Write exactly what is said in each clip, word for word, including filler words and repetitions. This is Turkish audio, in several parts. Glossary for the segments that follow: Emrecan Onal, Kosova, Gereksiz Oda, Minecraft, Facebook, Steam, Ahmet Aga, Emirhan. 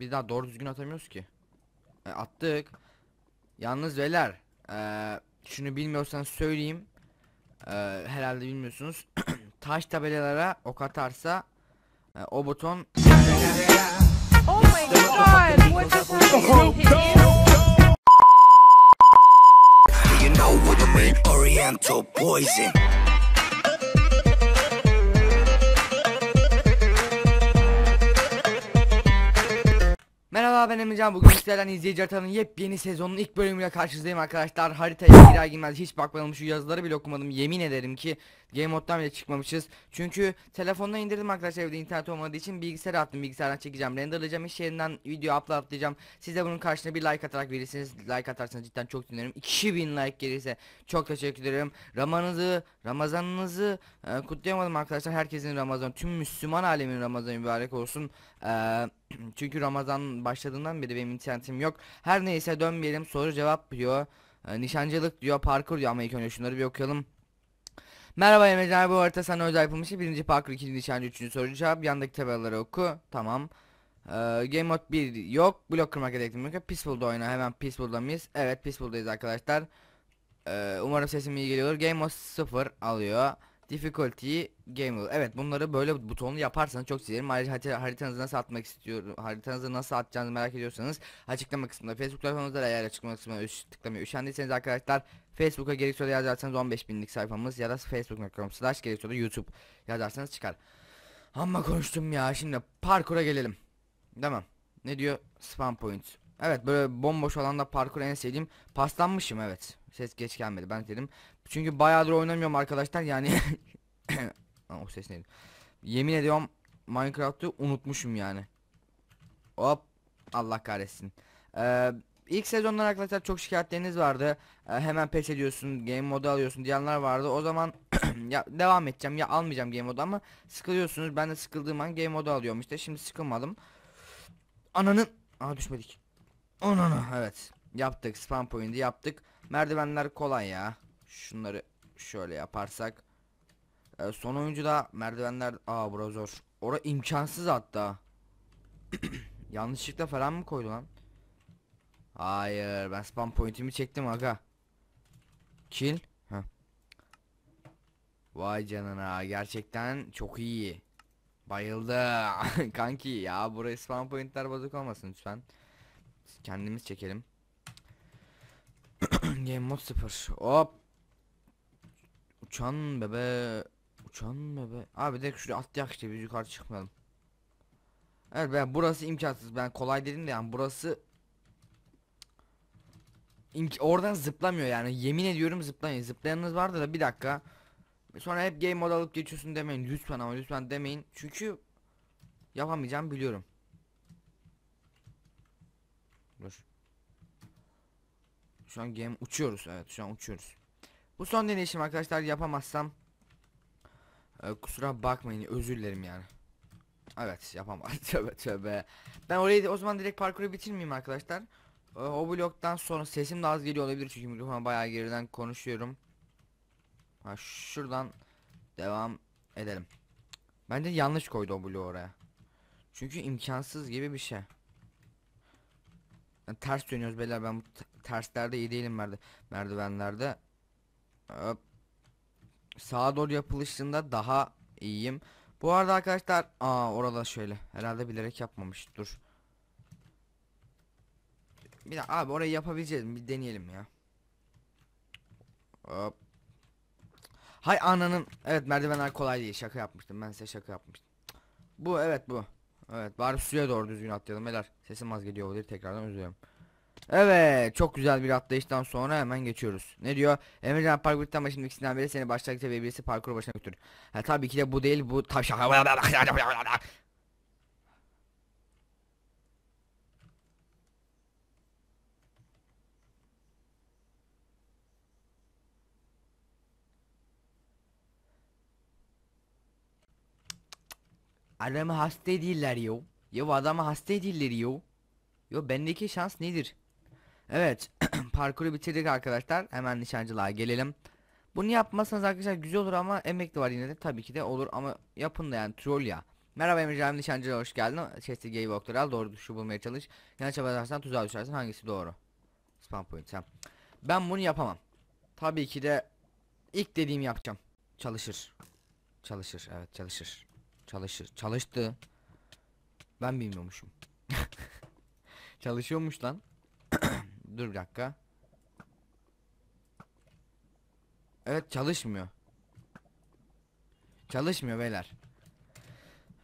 Bir daha doğru düzgün atamıyoruz ki. E, attık. Yalnız beyler, e, şunu bilmiyorsanız söyleyeyim. E, herhalde bilmiyorsunuz. Taş tabelalara ok atarsa e, o buton. Oh my god, what just happened? Oriental poison. Merhaba, ben Emircan. Bugün sizlerden izleyici haritanın yepyeni sezonun ilk bölümüyle karşınızdayım arkadaşlar. Haritaya girer girmez hiç bakmadım, şu yazıları bile okumadım. Yemin ederim ki Game Mode'dan bile çıkmamışız. Çünkü telefondan indirdim arkadaşlar, evde internet olmadığı için bilgisayara attım. Bilgisayardan çekeceğim, renderlayacağım, iş yerinden video uploadlayacağım. Siz de bunun karşılığında bir like atarak verirsiniz. Like atarsanız cidden çok dinlerim. iki bin like gelirse çok teşekkür ederim. Ramazanınızı, Ramazanınızı e, kutlayamadım arkadaşlar. Herkesin Ramazan, tüm Müslüman alemin Ramazanı mübarek olsun. Eee Çünkü Ramazan başladığından beri benim internetim yok. Her neyse, dönmeyelim. Soru cevap diyor, e, nişancılık diyor, parkur diyor ama ilk önce şunları bir okuyalım. Merhaba Emrecan, bu harita sana özel yapılmış. Birinci parkur, ikinci nişancı, üçüncü soru cevap. Yandaki tabelaları oku. Tamam. e, Game mode bir yok. Blok kırmak gerektirmiyor ki. Peaceful'da oyna. Hemen Peaceful'da mıyız? Evet, Peaceful'dayız arkadaşlar. e, Umarım sesim iyi geliyor. Game mode sıfır alıyor. Difficulty game mode. Evet, bunları böyle butonlu yaparsanız çok sevinirim. Ayrıca haritanızı nasıl atmak istiyorum, haritanızı nasıl atacağınızı merak ediyorsanız açıklama kısmında Facebook sayfamızda, eğer açıklama kısmına tıklamayı üşendiyseniz arkadaşlar Facebook'a gerekçeli yazarsanız on beş binlik sayfamız ya da facebook nokta com slash gerekçeli YouTube yazarsanız çıkar. Amma konuştum ya, şimdi parkura gelelim. Tamam. Ne diyor? Spawn point. Evet, böyle bomboş alanda parkur en sevdiğim. Paslanmışım, evet. Ses geç gelmedi, ben dedim. Çünkü bayağıdır oynamıyorum arkadaşlar yani. O ses neydi? Yemin ediyorum Minecraft'ı unutmuşum yani. Hop, Allah kahretsin. Ee, ilk sezondan arkadaşlar çok şikayetleriniz vardı. Ee, hemen patch ediyorsun, game modu alıyorsun diyenler vardı. O zaman ya devam edeceğim ya almayacağım game modu, ama sıkılıyorsunuz. Ben de sıkıldığım an game modu alıyorum işte. Şimdi sıkılmadım. Ananın. Aa, düşmedik. Ananı, evet. Yaptık, spawn point'i yaptık. Merdivenler kolay ya. Şunları şöyle yaparsak. Ee, son oyuncu da merdivenler. Aa, bura zor. Ora imkansız hatta. Yanlışlıkla falan mı koydu lan? Hayır, ben spam point'imi çektim aga. Kill. Heh. Vay canına, gerçekten çok iyi. Bayıldı. Kanki ya, buraya spam point'ler bozuk olmasın lütfen. Kendimiz çekelim. Game mode sıfır. Hop. Uçan bebe, uçan bebe. Abi direkt şuraya atlayak işte, biz yukarı çıkmayalım. Evet, ben burası imkansız. Ben kolay dedim de yani burası İmk oradan zıplamıyor yani. Yemin ediyorum zıplayın. Zıplayanınız vardı da bir dakika. Sonra hep game mode alıp geçiyorsun demeyin lütfen, ama lütfen demeyin. Çünkü yapamayacağım, biliyorum. Dur. Şu an game uçuyoruz, evet şu an uçuyoruz. Bu son deneyişim arkadaşlar, yapamazsam e, kusura bakmayın, özür dilerim yani. Evet, yapamaz. Tövbe tövbe. Ben orayı o zaman direkt parkuru bitirmeyeyim arkadaşlar. E, o bloktan sonra sesim daha az geliyor olabilir çünkü mikrofona bayağı geriden konuşuyorum. Ha, şuradan devam edelim. Bence yanlış koydu o bloğu oraya. Çünkü imkansız gibi bir şey. Yani ters dönüyoruz beyler, ben bu terslerde iyi değilim, merdi merdivenlerde. Hop. Sağa doğru yapılışında daha iyiyim. Bu arada arkadaşlar, aa orada şöyle. Herhalde bilerek yapmamış. Dur. Bir de abi orayı yapabileceğiz mi? Bir deneyelim ya. Hop. Hay ananın. Evet, merdivenler kolay değil. Şaka yapmıştım. Ben size şaka yapmıştım. Bu evet bu. Evet, bari suya doğru düzgün atlayalım beyler. Sesim az geliyor olabilir. Tekrardan özür dilerim. Evet, çok güzel bir atlayıştan sonra hemen geçiyoruz. Ne diyor? Emirhan parkur bitti ama şimdi ikisinden beri seni başlangıçta ve birisi parkuru başına götür. Ha, tabii ki de bu değil, bu tavşan. Adamı hasta değiller yo. Yo, adamı hasta değiller yo. Yo, bendeki şans nedir? Evet, parkuru bitirdik arkadaşlar. Hemen nişancılığa gelelim. Bunu yapmazsanız arkadaşlar güzel olur ama emekli var yine de, tabii ki de olur ama yapın da yani, troll ya. Merhaba Emirhan, nişancıya hoş geldin. Chester Gay Walker'al doğru düşü bulmaya çalış. Yanlış yaparsan tuzağa düşersin. Hangisi doğru? Spam point. Tamam. Ben bunu yapamam. Tabii ki de ilk dediğimi yapacağım. Çalışır. Çalışır. Evet, çalışır. Çalışır. Çalıştı. Ben bilmiyormuşum. Çalışıyormuş lan. Dur bir dakika. Evet, çalışmıyor. Çalışmıyor beyler.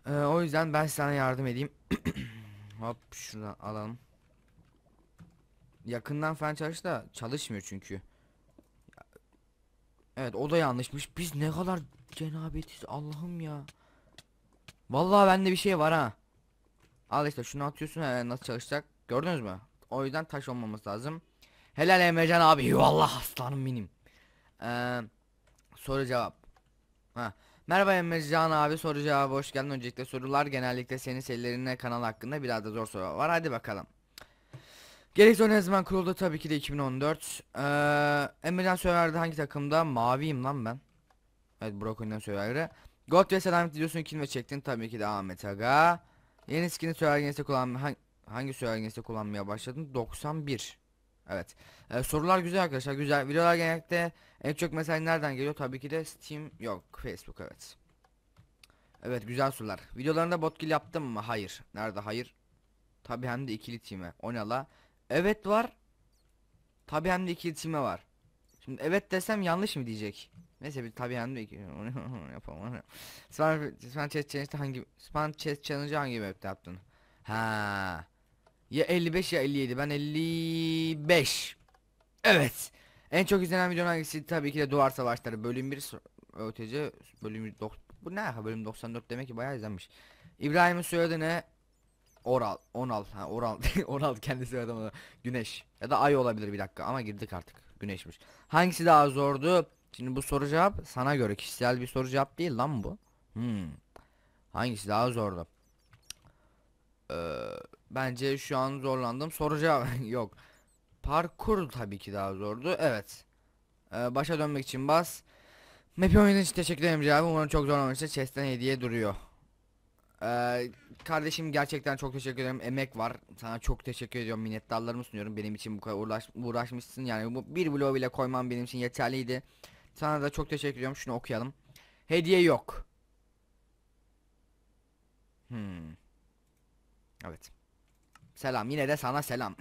Ee, o yüzden ben sana yardım edeyim. Hop şuradan alalım. Yakından falan çalış da çalışmıyor çünkü. Evet, o da yanlışmış. Biz ne kadar cenabetiz Allah'ım ya. Vallahi bende bir şey var ha. Al işte, şunu atıyorsun, he, nasıl çalışacak gördünüz mü? O yüzden taş olmaması lazım. Helal Emrecan abi, eyvallah aslanım benim. Ee, soru cevap. Ha. Merhaba Emrecan abi, soru cevabı hoş geldin. Öncelikle sorular genellikle senin serilerine, kanal hakkında, biraz da zor soru var, hadi bakalım. Gereksiyon ne zaman kuruldu? Tabii ki de iki bin on dört. ee, Emrecan Söver'de hangi takımda? Maviyim lan ben. Evet, Brooklyn'den Söver'de. God ve Selamet videosunu kilme çektin, tabii ki de Ahmet Aga. Yeni skin'i Söver'de kullanmaya, hangi Söver'de kullanmaya başladın? doksan bir. Evet. Ee, sorular güzel arkadaşlar, güzel. Videolar genellikle en çok mesaj nereden geliyor? Tabii ki de Steam, yok Facebook, evet. Evet, güzel sorular. Videolarında bot kill yaptım mı? Hayır. Nerede hayır? Tabii hem de ikili team'e. Onal'a evet var. Tabii hem de ikili team'e var. Şimdi evet desem yanlış mı diyecek? Neyse, bir tabii hem de ikili yapamam. Span Chess Challenge'da hangi Span Chess Challenge'ı hangi map'te yaptın? Ha. Ya elli beş ya elli yedi. Ben elli beş. Evet. En çok izlenen videonun hangisi? Tabii ki de Duvar Savaşları bölüm bir ötece bölüm doksan. Bu ne? Bölüm doksan dört demek ki bayağı izlenmiş. İbrahim'in söyledi ne? Oral, Onal, ha Oral. Oral kendisi adamı. Güneş ya da ay olabilir, bir dakika ama girdik artık. Güneşmiş. Hangisi daha zordu? Şimdi bu soru cevap sana göre kişisel bir soru cevap değil lan bu. Hmm. Hangisi daha zordu? Eee Bence şu an zorlandım. Soru cevap yok. Parkur tabii ki daha zordu. Evet. Ee, başa dönmek için bas. Map'i oynadığın için teşekkür ederim Emre abi. Umarım çok zorlanmıştır. Chest'ten hediye duruyor. Ee, kardeşim gerçekten çok teşekkür ederim. Emek var. Sana çok teşekkür ediyorum. Minnettarlarımı sunuyorum. Benim için bu kadar uğraş, uğraşmışsın. Yani bu bir bloğu bile koymam benim için yeterliydi. Sana da çok teşekkür ediyorum. Şunu okuyalım. Hediye yok. Hmm. Evet. Selam, yine de sana selam.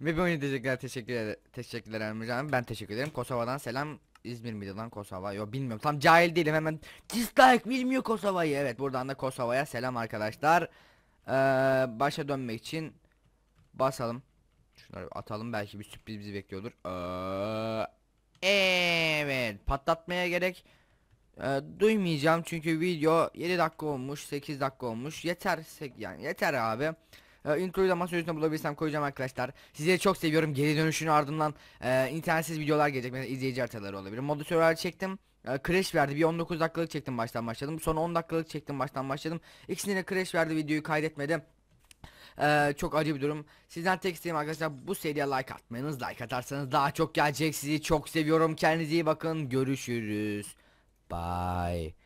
Ve böyle teşekkürler, teşekkürler, teşekkürler Emrecan. Ben teşekkür ederim. Kosova'dan selam. İzmir miydi lan Kosova? Yo, bilmiyorum. Tam cahil değilim hemen. Dislike, bilmiyor Kosova'yı. Evet, buradan da Kosova'ya selam arkadaşlar. Ee, başa dönmek için basalım. Şunları atalım, belki bir sürpriz bizi bekliyordur. Ee, evet, patlatmaya gerek e, duymayacağım çünkü video yedi dakika olmuş, sekiz dakika olmuş. Yeter yani, yeter abi. E, introyu da masa yüzüne bulabilirsem koyacağım arkadaşlar. Sizleri çok seviyorum. Geri dönüşünün ardından e, internetsiz videolar gelecek. Mesela izleyici haritaları olabilir. Moderatörler çektim. E, crash verdi. Bir on dokuz dakikalık çektim, baştan başladım. Sonra on dakikalık çektim, baştan başladım. İkisinde de crash verdi, videoyu kaydetmedi. E, çok acı bir durum. Sizden tek isteğim arkadaşlar, bu seriye like atmanız. Like atarsanız daha çok gelecek. Sizi çok seviyorum. Kendinize iyi bakın. Görüşürüz. Bye.